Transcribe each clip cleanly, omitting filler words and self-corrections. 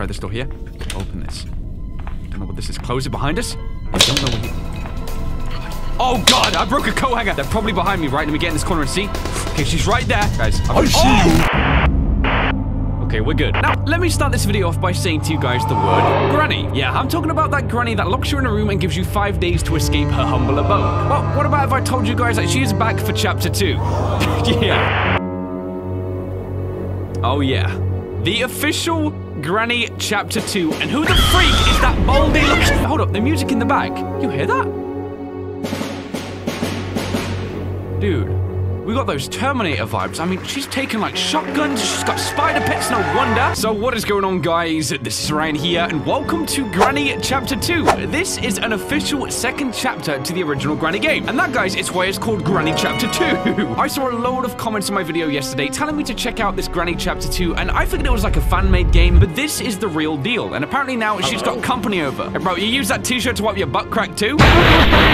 try this door here. Open this. Don't know what this is. Close it behind us. I don't know what he... Oh God! I broke a coat hanger. They're probably behind me, right? Let me get in this corner and see. Okay, she's right there, guys. I see you. Okay, we're good. Now, let me start this video off by saying to you guys the word Granny. Yeah, I'm talking about that Granny that locks you in a room and gives you 5 days to escape her humble abode. Well, what about if I told you guys that she is back for Chapter 2? Yeah. Oh, yeah. The official Granny Chapter 2. And who the freak is that moldy looking... Hold up, the music in the back. You hear that? Dude. We got those Terminator vibes. I mean, she's taken like shotguns, she's got spider pets, no wonder. So what is going on, guys? This is Ryan here, and welcome to Granny Chapter 2. This is an official second chapter to the original Granny game. And that, guys, is why it's called Granny Chapter 2. I saw a load of comments on my video yesterday telling me to check out this Granny Chapter 2, and I figured it was like a fan-made game, but this is the real deal. And apparently now she's got company over. Hey, bro, you use that t-shirt to wipe your butt crack too?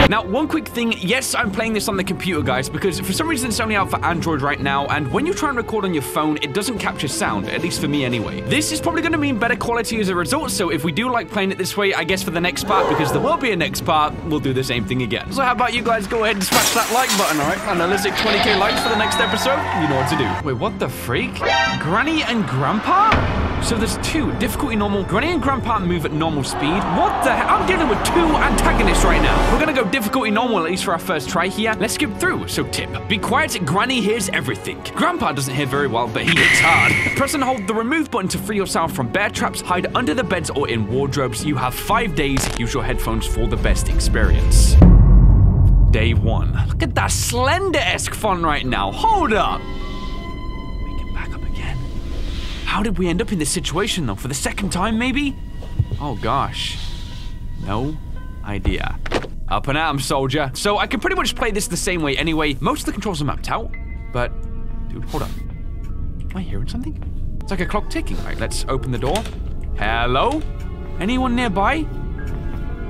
Now, one quick thing. Yes, I'm playing this on the computer, guys, because for some reason, only out for Android right now, and when you try and record on your phone, it doesn't capture sound, at least for me anyway. This is probably going to mean better quality as a result, so if we do like playing it this way, I guess for the next part, because there will be a next part, we'll do the same thing again. So how about you guys go ahead and smash that like button, alright? And unless it's 20k likes for the next episode, you know what to do. Wait, what the freak? Granny and Grandpa? So there's two. Difficulty normal. Granny and Grandpa move at normal speed. What the hell? I'm dealing with two antagonists right now. We're gonna go difficulty normal, at least for our first try here. Let's skip through. So tip. Be quiet. Granny hears everything. Grandpa doesn't hear very well, but he hits hard. Press and hold the remove button to free yourself from bear traps. Hide under the beds or in wardrobes. You have 5 days. Use your headphones for the best experience. Day one. Look at that Slender-esque fun right now. Hold up. How did we end up in this situation, though? For the second time, maybe? Oh, gosh. No idea. Up and at 'em, soldier. So I can pretty much play this the same way anyway. Most of the controls are mapped out, but... Dude, hold up. Am I hearing something? It's like a clock ticking. All right, let's open the door. Hello? Anyone nearby?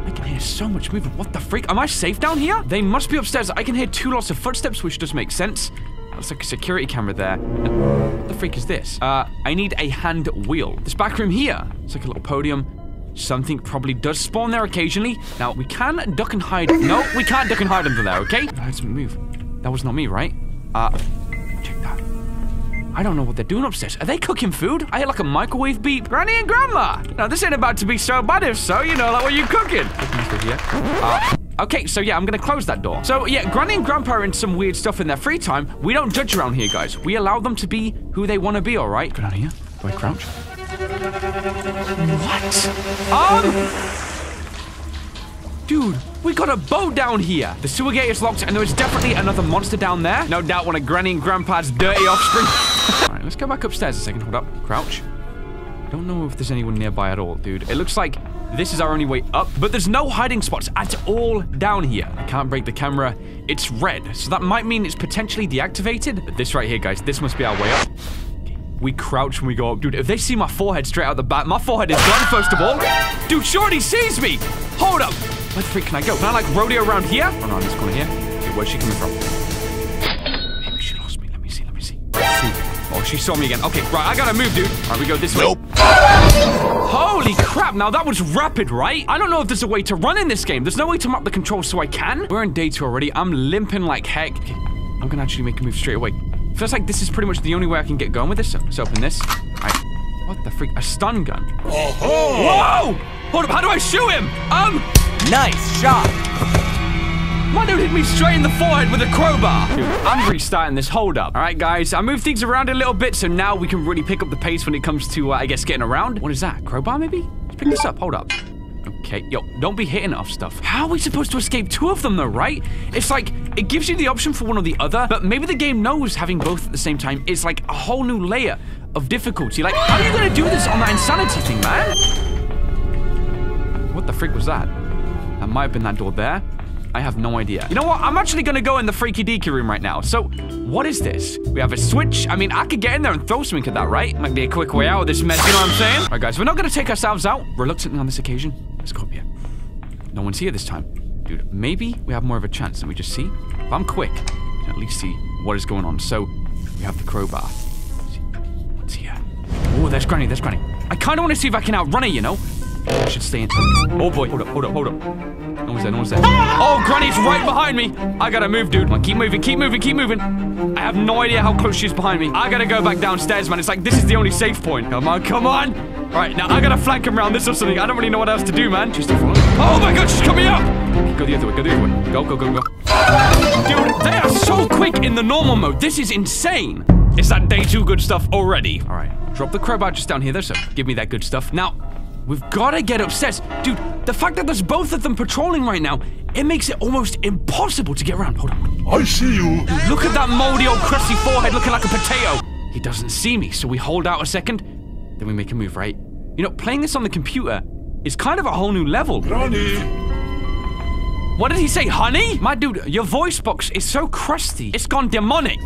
I can hear so much movement. What the freak? Am I safe down here? They must be upstairs. I can hear two lots of footsteps, which does make sense. That's like a security camera there. What the freak is this? I need a hand wheel. This back room here. It's like a little podium. Something probably does spawn there occasionally. Now, we can duck and hide. No, we can't duck and hide under there, okay? I heard something move. That was not me, right? Check that. I don't know what they're doing upstairs. Are they cooking food? I hear like a microwave beep. Granny and Grandma! Now, this ain't about to be so bad. If so, you know, like, what are you cooking? Okay, so yeah, I'm gonna close that door. So yeah, Granny and Grandpa are in some weird stuff in their free time. We don't judge around here, guys. We allow them to be who they want to be, all right? Go down here. Do I crouch? What? Dude, we got a boat down here. The sewer gate is locked, and there is definitely another monster down there. No doubt one of Granny and Grandpa's dirty offspring. All right, let's go back upstairs a second. Hold up. Crouch. I don't know if there's anyone nearby at all, dude. It looks like... this is our only way up, but there's no hiding spots at all down here. I can't break the camera. It's red, so that might mean it's potentially deactivated. But this right here, guys, this must be our way up. We crouch when we go up. Dude, if they see my forehead straight out the bat, my forehead is gone, first of all. Dude, Shorty sees me! Hold up! Where the freak can I go? Can I, like, rodeo around here? Oh, no, I'm just going here. Okay, where's she coming from? Maybe she lost me. Let me see. Oh, she saw me again. Okay, right, I gotta move, dude. All right, we go this way. Nope. Holy crap, now that was rapid, right? I don't know if there's a way to run in this game. There's no way to map the controls so I can. We're in day two already. I'm limping like heck. Okay, I'm gonna actually make a move straight away. Feels like this is pretty much the only way I can get going with this. Let's open this. All right. What the freak? A stun gun. Whoa! Hold up, how do I shoot him? Nice shot. My dude hit me straight in the forehead with a crowbar. Dude, I'm restarting this. Hold up. All right, guys. I moved things around a little bit, so now we can really pick up the pace when it comes to, I guess, getting around. What is that? Crowbar, maybe? Let's pick this up. Hold up. Okay. Yo, don't be hitting off stuff. How are we supposed to escape two of them, though, right? It's like, it gives you the option for one or the other, but maybe the game knows having both at the same time is, like, a whole new layer of difficulty. Like, how are you going to do this on that insanity thing, man? What the freak was that? That might have been that door there. I have no idea. You know what? I'm actually gonna go in the freaky deaky room right now. So, what is this? We have a switch. I mean, I could get in there and throw something at that, right? Might be a quick way out of this mess, you know what I'm saying? All right, guys, we're not gonna take ourselves out reluctantly on this occasion. Let's go up here. No one's here this time. Dude, maybe we have more of a chance than we just see. If I'm quick, I can at least see what is going on. So, we have the crowbar. Let's see. What's here? Oh, there's Granny, there's Granny. I kind of want to see if I can outrun her, you know? I should stay in time. Oh boy, hold up, hold up, hold up. No one's there, no one's there. Oh, Granny's right behind me. I gotta move, dude. Come on, keep moving, keep moving, keep moving. I have no idea how close she's behind me. I gotta go back downstairs, man. It's like, this is the only safe point. Come on, come on. All right, now I gotta flank him around this or something. I don't really know what else to do, man. She's default. Oh my God, she's coming up. Go the other way, go the other way. Go, go, go, go. Dude, they are so quick in the normal mode. This is insane. Is that day two good stuff already? All right, drop the crowbar just down here. There's some. Give me that good stuff. Now, we've got to get upstairs. Dude, the fact that there's both of them patrolling right now, it makes it almost impossible to get around. Hold on. I see you. Dude, look at that moldy old crusty forehead looking like a potato. He doesn't see me, so we hold out a second, then we make a move, right? You know, playing this on the computer is kind of a whole new level. Granny. What did he say, honey? My dude, your voice box is so crusty. It's gone demonic.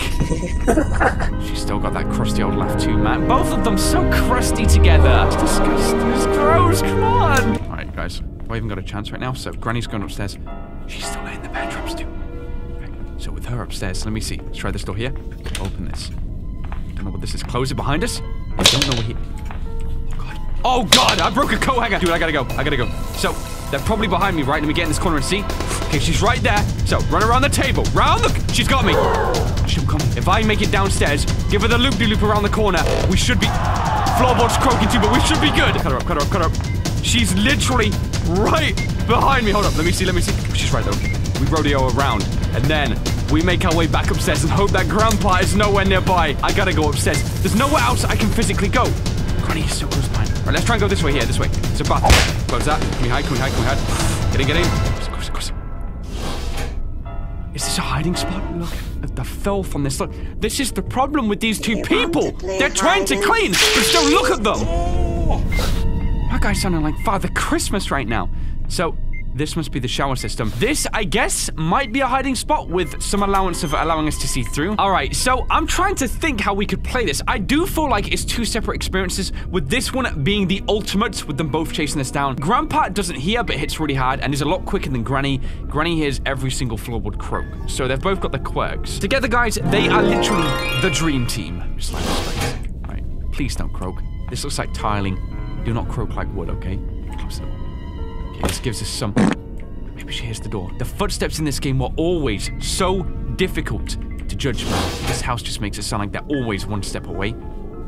She's still got that crusty old laugh too, man. Both of them so crusty together. It's disgusting. It's gross. Come on. All right, guys. Do I even got a chance right now? So Granny's going upstairs. She's still laying the bear traps too. Okay, so with her upstairs, let me see. Let's try this door here. Open this. Don't know what this is. Close it behind us. I don't know what he... Oh, God. Oh, God. I broke a coat hanger. Dude, I gotta go. I gotta go. So... they're probably behind me, right? Let me get in this corner and see. Okay, she's right there. So, run around the table. Round the... she's got me. She'll come. If I make it downstairs, give her the loop-de-loop around the corner. We should be... floorboards croaking too, but we should be good. Cut her up, cut her up, cut her up. She's literally right behind me. Hold up, let me see, let me see. She's right though. We rodeo around, and then we make our way back upstairs and hope that Grandpa is nowhere nearby. I gotta go upstairs. There's nowhere else I can physically go. Granny is so close behind. All right, let's try and go this way here, this way. So bath. Close that. Can we hide? Can we hide? Can we hide? Get in, get in. Close, close, close. Is this a hiding spot? Look at the filth on this. Look, this is the problem with these two people. They're trying to clean, but still look at them. Oh. That guy's sounding like Father Christmas right now. So this must be the shower system. This, I guess, might be a hiding spot with some allowance of allowing us to see through. All right, so I'm trying to think how we could play this. I do feel like it's two separate experiences, with this one being the ultimate, with them both chasing us down. Grandpa doesn't hear, but hits really hard and is a lot quicker than Granny. Granny hears every single floorboard croak. So they've both got the quirks. Together, guys, they are literally the dream team. Just like this, like this. All right, please don't croak. This looks like tiling. Do not croak like wood, okay? Close the door. This gives us some... maybe she hears the door. The footsteps in this game were always so difficult to judge. This house just makes it sound like they're always one step away.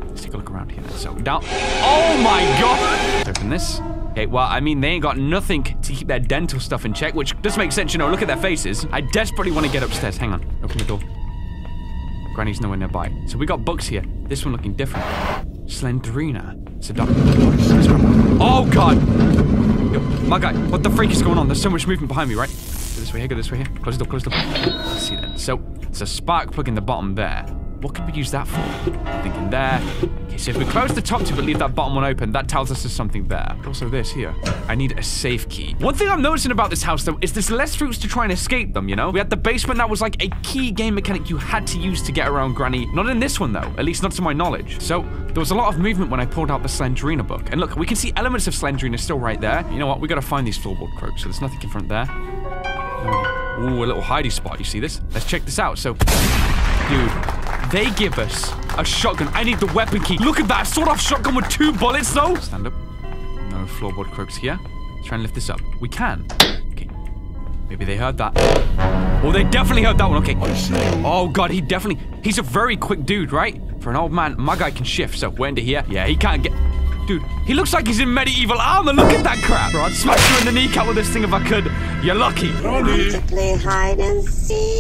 Let's take a look around here. So down... oh my God! Let's open this. Okay, well, I mean, they ain't got nothing to keep their dental stuff in check, which does make sense, you know. Look at their faces. I desperately want to get upstairs. Hang on. Open the door. Granny's nowhere nearby. So we got books here. This one looking different. Slendrina. It's a doctor. Oh, God! Yo, my guy, what the freak is going on? There's so much movement behind me, right? Go this way here, go this way here. Close the door, close the door. Let's see that. So, it's a spark plug in the bottom there. What could we use that for? I'm thinking there. Okay, so if we close the top two but leave that bottom one open, that tells us there's something there. Also this here. I need a safe key. One thing I'm noticing about this house, though, is there's less routes to try and escape them, you know? We had the basement that was like a key game mechanic you had to use to get around Granny. Not in this one, though. At least not to my knowledge. So, there was a lot of movement when I pulled out the Slendrina book. And look, we can see elements of Slendrina still right there. You know what? We gotta find these floorboard croaks, so there's nothing in front there. Ooh, a little hidey spot. You see this? Let's check this out. So, dude... they give us a shotgun. I need the weapon key. Look at that. Sawed off shotgun with 2 bullets, though. Stand up. No floorboard croaks here. Let's try and lift this up. We can. Okay. Maybe they heard that. Oh, they definitely heard that one. Okay. Oh, God. He definitely... he's a very quick dude, right? For an old man, my guy can shift. So we're into here. Yeah, he can't get... dude, he looks like he's in medieval armor. Look at that crap. Bro, I'd smash you in the kneecap with this thing if I could. You're lucky. To play hide and seek.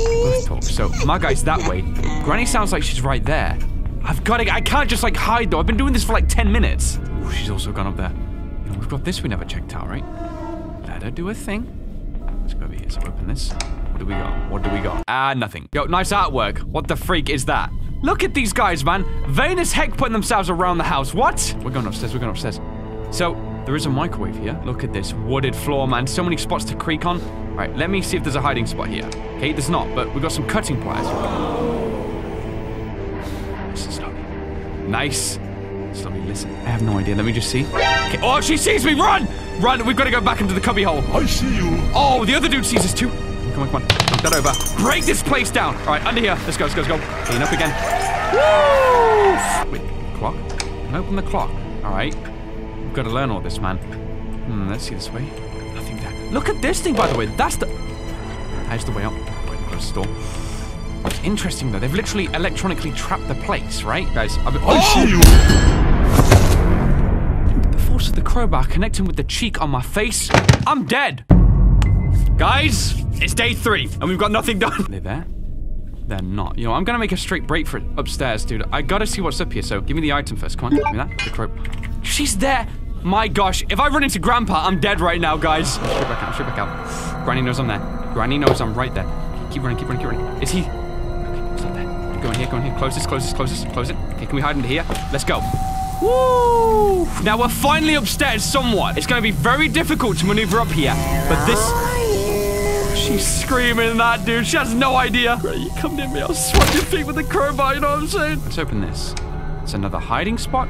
So, my guy's that way. Granny sounds like she's right there. I've got to... I can't just, like, hide, though. I've been doing this for, like, 10 minutes. Ooh, she's also gone up there. You know, we've got this we never checked out, right? Let her do her thing. Let's go over here. So, open this. What do we got? What do we got? Ah, nothing. Yo, nice artwork. What the freak is that? Look at these guys, man. Vain as heck putting themselves around the house. What? We're going upstairs. We're going upstairs. So, there is a microwave here. Look at this wooded floor, man. So many spots to creak on. All right, let me see if there's a hiding spot here. Okay, there's not, but we've got some cutting pliers. Listen, slowly. Nice. Slowly, listen. I have no idea. Let me just see. Okay. Oh, she sees me. Run! Run. We've got to go back into the cubbyhole. I see you. Oh, the other dude sees us too. Come on, come on. Knock that over. Break this place down. All right, under here. Let's go, let's go, let's go. Clean up again. Woo! Wait, clock? Open the clock. Alright. We've got to learn all this, man. Let's see this way. Nothing there. Look at this thing, by the way. That's the... There's the way up. Wait, we've got a store. What's interesting, though, they've literally electronically trapped the place, right? Guys, I've been... Oh! The force of the crowbar connecting with the cheek on my face. I'm dead! Guys, it's day 3, and we've got nothing done. They're there. They're not. You know, I'm gonna make a straight break for it upstairs, dude. I gotta see what's up here, so give me the item first. Come on, give me that. The crow. She's there! My gosh, if I run into Grandpa, I'm dead right now, guys. Straight back out, straight back out. Granny knows I'm there. Granny knows I'm right there. Keep running, keep running, keep running. Is he? Okay, he's not there. Go in here, close this, close this, close this, close it. Okay, can we hide under here? Let's go. Woo! Now we're finally upstairs somewhat. It's gonna be very difficult to maneuver up here, but this... She's screaming that, dude. She has no idea. Right, you come near me, I'll swat your feet with a crowbar, you know what I'm saying? Let's open this. It's another hiding spot.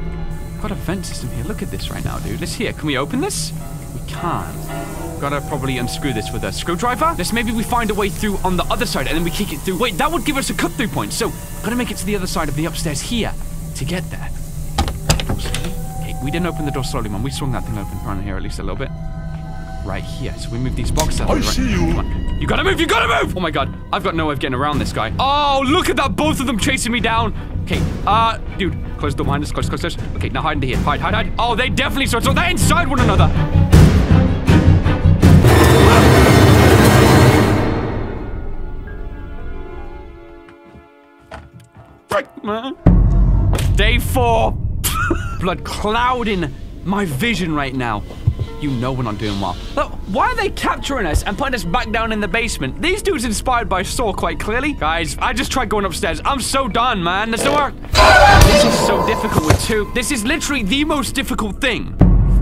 Got a vent system here. Look at this right now, dude. Let's hear. Can we open this? We can't. Gotta probably unscrew this with a screwdriver. Let's maybe we find a way through on the other side and then we kick it through. Wait, that would give us a cut-through point. So, gotta make it to the other side of the upstairs here to get there. Okay, we didn't open the door slowly, man. We swung that thing open around here at least a little bit. Right here. So we move these boxes out. Come on. You gotta move! You gotta move! Oh my god. I've got no way of getting around this guy. Oh, look at that! Both of them chasing me down. Okay, dude. Close the door behind us. Close, close, close. Okay, now hide into here. Hide, hide, hide. Oh, they definitely saw it. So they're inside one another. Right. Day 4. Blood clouding my vision right now. You know we're not doing well. Look, why are they capturing us and putting us back down in the basement? These dudes inspired by Saw quite clearly. Guys, I just tried going upstairs. I'm so done, man. There's no work. This is so difficult with 2. This is literally the most difficult thing.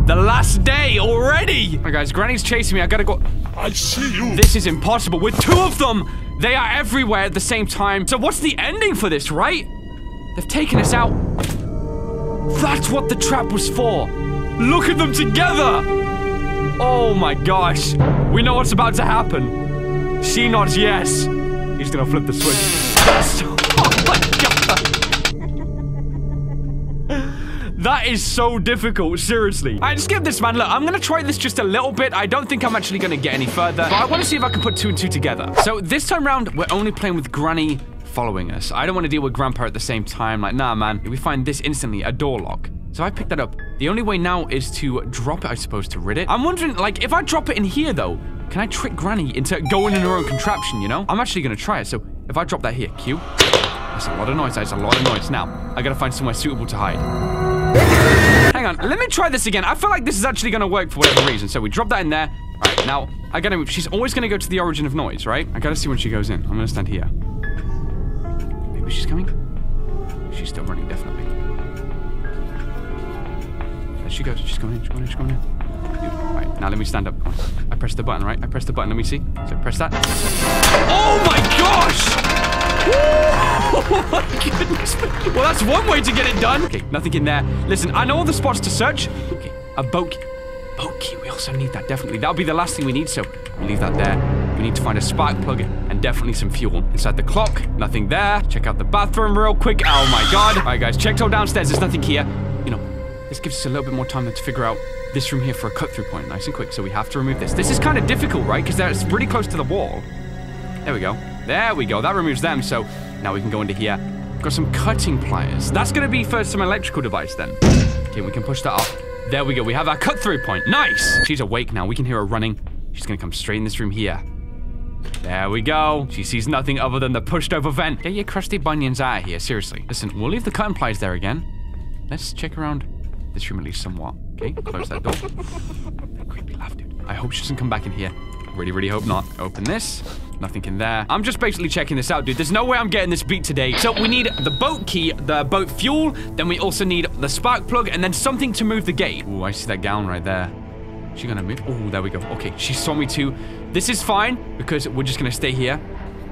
The last day already. All right, guys, Granny's chasing me. I gotta go. I see you. This is impossible. With 2 of them, they are everywhere at the same time. So what's the ending for this, right? They've taken us out. That's what the trap was for. Look at them together. Oh my gosh, we know what's about to happen. She nods yes. He's gonna flip the switch. Oh my god. That is so difficult, seriously. All right, skip this, man. Look, I'm gonna try this just a little bit. I don't think I'm actually gonna get any further, but I wanna see if I can put 2 and 2 together. So this time round, we're only playing with Granny following us. I don't wanna deal with Grandpa at the same time. Like, nah, man, we find this instantly, a door lock. So I picked that up. The only way now is to drop it, I suppose, to rid it. I'm wondering, like, if I drop it in here, though, can I trick Granny into going in her own contraption, you know? I'm actually gonna try it, so if I drop that here, Q. That's a lot of noise, that's a lot of noise. Now, I gotta find somewhere suitable to hide. Hang on, let me try this again. I feel like this is actually gonna work for whatever reason. So we drop that in there. All right, now, I gotta move. She's always gonna go to the origin of noise, right? I gotta see when she goes in. I'm gonna stand here. Maybe she's coming? She's still running, definitely. She goes, she's going in, she's going in, she's going in. Dude, right, now let me stand up. Come on. I press the button, right? I press the button, let me see. So press that. Oh my gosh! Woo! Oh my goodness. Well, that's one way to get it done. Okay, nothing in there. Listen, I know all the spots to search. Okay, a boat key. Boat key, we also need that, definitely. That'll be the last thing we need, so we leave that there. We need to find a spark plug and definitely some fuel. Inside the clock, nothing there. Check out the bathroom real quick. Oh my god. All right, guys, checked all downstairs. There's nothing here. You know, this gives us a little bit more time to figure out this room here for a cut-through point, nice and quick. So we have to remove this. This is kind of difficult, right? Because it's pretty close to the wall. There we go. There we go. That removes them. So now we can go into here. We've got some cutting pliers. That's going to be for some electrical device then. Okay, we can push that up. There we go. We have our cut-through point. Nice. She's awake now. We can hear her running. She's going to come straight in this room here. There we go. She sees nothing other than the pushed-over vent. Get your crusty bunions out of here, seriously. Listen, we'll leave the cutting pliers there again. Let's check around this room at least somewhat. Okay, close that door. That creepy laugh, dude. I hope she doesn't come back in here. Really, really hope not. Open this. Nothing in there. I'm just basically checking this out, dude. There's no way I'm getting this beat today. So we need the boat key, the boat fuel. Then we also need the spark plug and then something to move the gate. Ooh, I see that gown right there. Is she gonna move? Ooh, there we go. Okay, she saw me too. This is fine because we're just gonna stay here.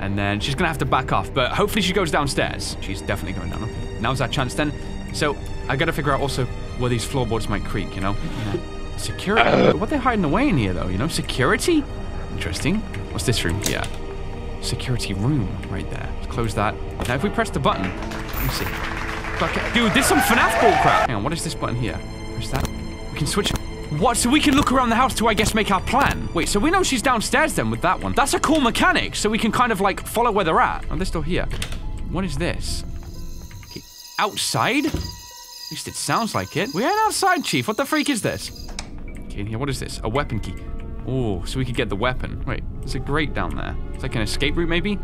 And then she's gonna have to back off, but hopefully she goes downstairs. She's definitely going down. Okay, now's our chance then. So I gotta figure out also where these floorboards might creak, you know? Yeah. Security. What are they hiding away in here though, you know? Security? Interesting. What's this room? Yeah. Security room right there. Let's close that. Now if we press the button, let me see. Okay. Dude, this is some FNAF bull crap. Hang on, what is this button here? Press that. We can switch. What? So we can look around the house to, I guess, make our plan. Wait, so we know she's downstairs then with that one. That's a cool mechanic, so we can kind of, like, follow where they're at. Oh, this door here. What is this? Okay. Outside? At least it sounds like it. We ain't outside, Chief. What the freak is this? Okay, in here, what is this? A weapon key. Oh, so we could get the weapon. Wait, there's a grate down there. It's like an escape route, maybe?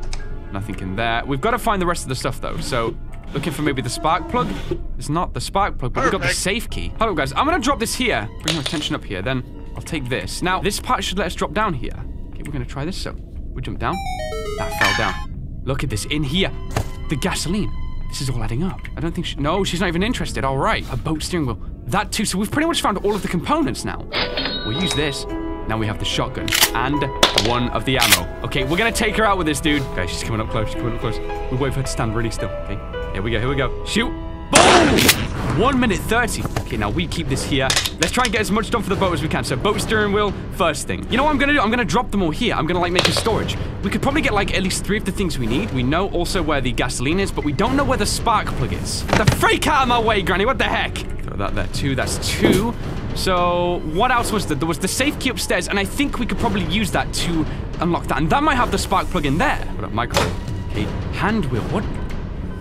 Nothing in there. We've got to find the rest of the stuff, though, so... Looking for maybe the spark plug? It's not the spark plug, but we got the safe key. Hello, guys. I'm gonna drop this here. Bring my attention up here, then I'll take this. Now, this part should let us drop down here. Okay, we're gonna try this, so we jump down. That fell down. Look at this, in here. The gasoline. This is all adding up. I don't think she- No, she's not even interested, all right. A boat steering wheel. That too, so we've pretty much found all of the components now. We'll use this. Now we have the shotgun and one of the ammo. Okay, we're gonna take her out with this, dude. Okay, she's coming up close, she's coming up close. We'll wait for her to stand really still, okay? Here we go, here we go. Shoot. Boom! 1:30. Okay, now we keep this here. Let's try and get as much done for the boat as we can. So boat steering wheel, first thing. You know what I'm gonna do? I'm gonna drop them all here. I'm gonna, like, make a storage. We could probably get, like, at least 3 of the things we need. We know also where the gasoline is, but we don't know where the spark plug is. Get the freak out of my way, Granny, what the heck? Throw that there too, that's 2. So, what else was there? There was the safe key upstairs, and I think we could probably use that to unlock that. And that might have the spark plug in there. What up, microphone? Okay, hand wheel, what?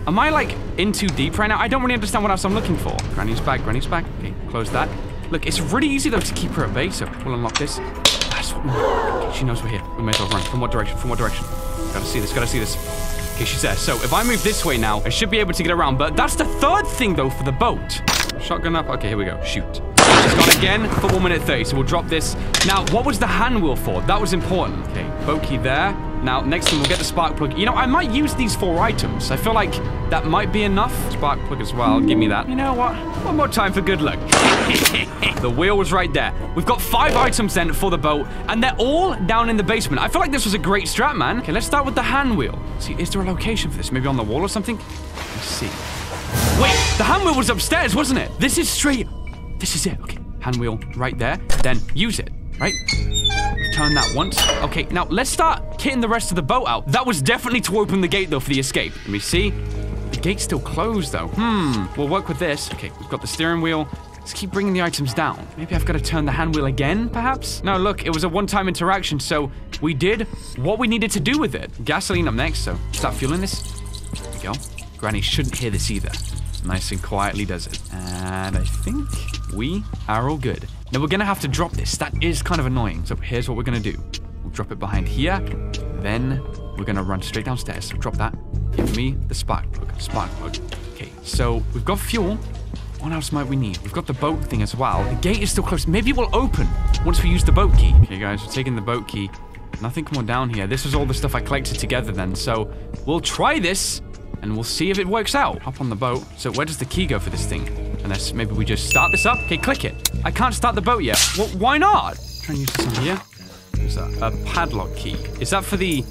Am I, like, in too deep right now? I don't really understand what else I'm looking for. Granny's back, Granny's back. Okay, close that. Look, it's really easy, though, to keep her at bay, so we'll unlock this. That's what okay, she knows we're here. We may as well run. From what direction? From what direction? Gotta see this, gotta see this. Okay, she's there. So, if I move this way now, I should be able to get around, but that's the third thing, though, for the boat. Shotgun up. Okay, here we go. Shoot. She's gone again for 1:30, so we'll drop this. Now, what was the hand wheel for? That was important. Okay, boat key there. Now, next thing, we'll get the spark plug. You know, I might use these 4 items. I feel like that might be enough. Spark plug as well. Give me that. You know what? One more time for good luck. The wheel was right there. We've got 5 items then for the boat, and they're all down in the basement. I feel like this was a great strat, man. Okay, let's start with the hand wheel. See, is there a location for this? Maybe on the wall or something? Let's see. Wait, the hand wheel was upstairs, wasn't it? This is straight. This is it. Okay, hand wheel right there. Then use it, right? Turn that once. Okay, now let's start kitting the rest of the boat out. That was definitely to open the gate, though, for the escape. Let me see. The gate's still closed, though. We'll work with this. Okay, we've got the steering wheel. Let's keep bringing the items down. Maybe I've got to turn the hand wheel again, perhaps? No, look, it was a one-time interaction, so we did what we needed to do with it. Gasoline up next, so start fueling this. There we go. Granny shouldn't hear this either. Nice and quietly does it. And I think we are all good. Now, we're going to have to drop this. That is kind of annoying. So here's what we're going to do. We'll drop it behind here. Then we're going to run straight downstairs. So drop that. Give me the spark plug. Spark plug. Okay, so we've got fuel. What else might we need? We've got the boat thing as well. The gate is still closed. Maybe it will open once we use the boat key. Okay, guys, we're taking the boat key. Nothing more down here. This is all the stuff I collected together then. So we'll try this and we'll see if it works out. Hop on the boat. So where does the key go for this thing? Unless maybe we just start this up. Okay, click it. I can't start the boat yet. Well, why not? Try and use this on here. What's that? A padlock key. Is that for the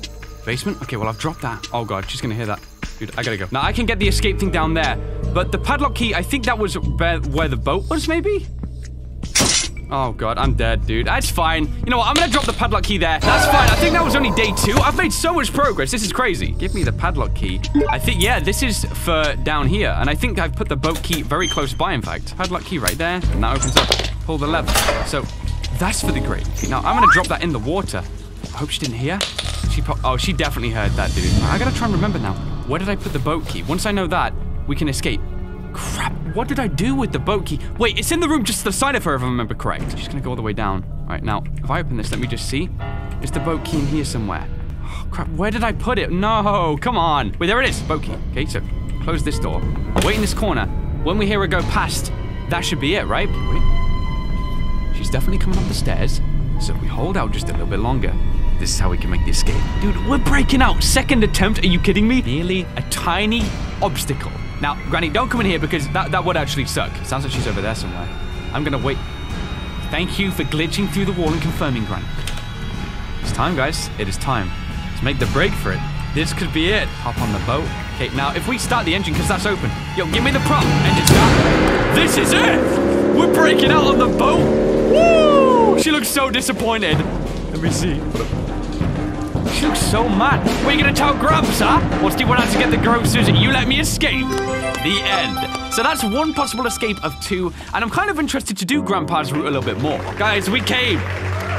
basement? Okay, well, I've dropped that. Oh, God, she's gonna hear that. Dude, I gotta go. Now, I can get the escape thing down there, but the padlock key, I think that was where the boat was, maybe? Oh, God, I'm dead, dude. That's fine. You know what? I'm gonna drop the padlock key there. That's fine. I think that was only day 2. I've made so much progress. This is crazy. Give me the padlock key. I think, yeah, this is for down here. And I think I've put the boat key very close by, in fact. Padlock key right there. And that opens up. Pull the lever. So that's for the grate. Now, I'm gonna drop that in the water. I hope she didn't hear. Oh, she definitely heard that, dude. I gotta try and remember now. Where did I put the boat key? Once I know that, we can escape. Crap. What did I do with the boat key? Wait, it's in the room just to the side of her, if I remember correct. She's gonna go all the way down. All right, now, if I open this, let me just see. Is the boat key in here somewhere? Oh, crap, where did I put it? No, come on. Wait, there it is, boat key. Okay, so close this door. Wait in this corner. When we hear her go past, that should be it, right? Wait. She's definitely coming up the stairs, so we hold out just a little bit longer. This is how we can make the escape. Dude, we're breaking out. Second attempt, are you kidding me? Nearly a tiny obstacle. Now, Granny, don't come in here because that would actually suck. It sounds like she's over there somewhere. I'm gonna wait. Thank you for glitching through the wall and confirming, Granny. It's time, guys. It is time. Let's make the break for it. This could be it. Hop on the boat. Okay, now, if we start the engine, because that's open. Yo, give me the prop. Engine start. This is it! We're breaking out on the boat. Woo! She looks so disappointed. Let me see. looks so mad. What are you going to tell Grubs, huh? What's he want to get the Grubs Susan? You let me escape. The end. So that's one possible escape of two, and I'm kind of interested to do Grandpa's route a little bit more. Guys, we came.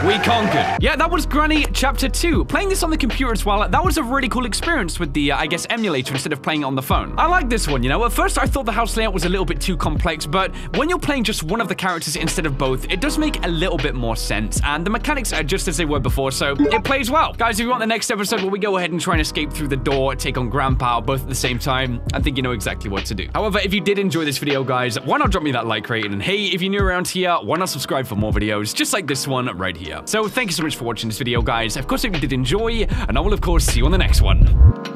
We conquered. Yeah, that was Granny Chapter 2. Playing this on the computer as well, that was a really cool experience with the, I guess, emulator instead of playing it on the phone. I like this one, you know. At first, I thought the house layout was a little bit too complex, but when you're playing just one of the characters instead of both, it does make a little bit more sense, and the mechanics are just as they were before, so it plays well. Guys, if you want the next episode where we go ahead and try and escape through the door, take on Grandpa both at the same time, I think you know exactly what to do. However, if you did enjoy this video, guys, why not drop me that like rating? And hey, if you're new around here, why not subscribe for more videos just like this one right here? So thank you so much for watching this video, guys. Of course, if you did enjoy, and I will, of course, see you on the next one.